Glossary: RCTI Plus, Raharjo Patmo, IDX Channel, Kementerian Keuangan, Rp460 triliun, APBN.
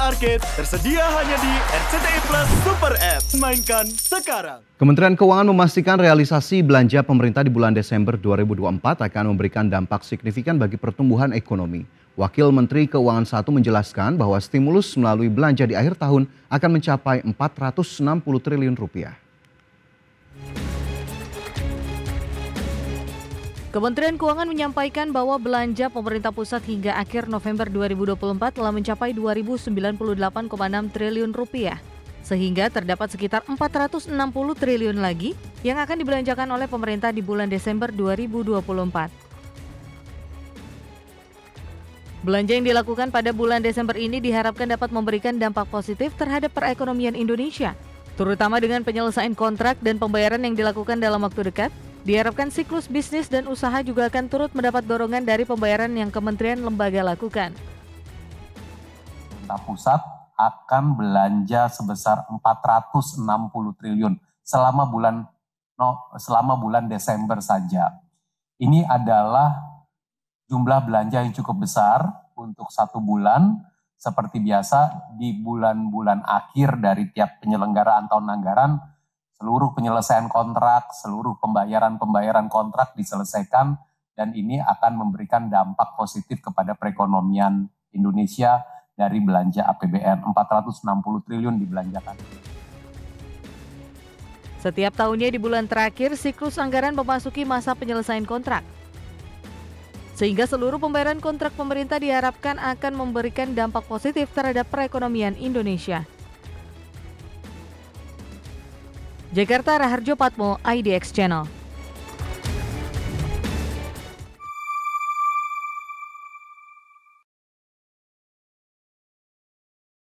Arcade tersedia hanya di RCTI Plus Super App. Mainkan sekarang. Kementerian Keuangan memastikan realisasi belanja pemerintah di bulan Desember 2024 akan memberikan dampak signifikan bagi pertumbuhan ekonomi. Wakil Menteri Keuangan I menjelaskan bahwa stimulus melalui belanja di akhir tahun akan mencapai Rp460 triliun. Kementerian Keuangan menyampaikan bahwa belanja pemerintah pusat hingga akhir November 2024 telah mencapai Rp2.098,6 triliun, sehingga terdapat sekitar Rp460 triliun lagi yang akan dibelanjakan oleh pemerintah di bulan Desember 2024. Belanja yang dilakukan pada bulan Desember ini diharapkan dapat memberikan dampak positif terhadap perekonomian Indonesia, terutama dengan penyelesaian kontrak dan pembayaran yang dilakukan dalam waktu dekat. Diharapkan siklus bisnis dan usaha juga akan turut mendapat dorongan dari pembayaran yang kementerian lembaga lakukan. Pemerintah pusat akan belanja sebesar Rp460 triliun selama bulan Desember saja. Ini adalah jumlah belanja yang cukup besar untuk satu bulan. Seperti biasa di bulan-bulan akhir dari tiap penyelenggaraan tahun anggaran, seluruh penyelesaian kontrak, seluruh pembayaran kontrak diselesaikan, dan ini akan memberikan dampak positif kepada perekonomian Indonesia dari belanja APBN. Rp460 triliun dibelanjakan. Setiap tahunnya di bulan terakhir, siklus anggaran memasuki masa penyelesaian kontrak. Sehingga seluruh pembayaran kontrak pemerintah diharapkan akan memberikan dampak positif terhadap perekonomian Indonesia. Jakarta, Raharjo Patmo, IDX Channel.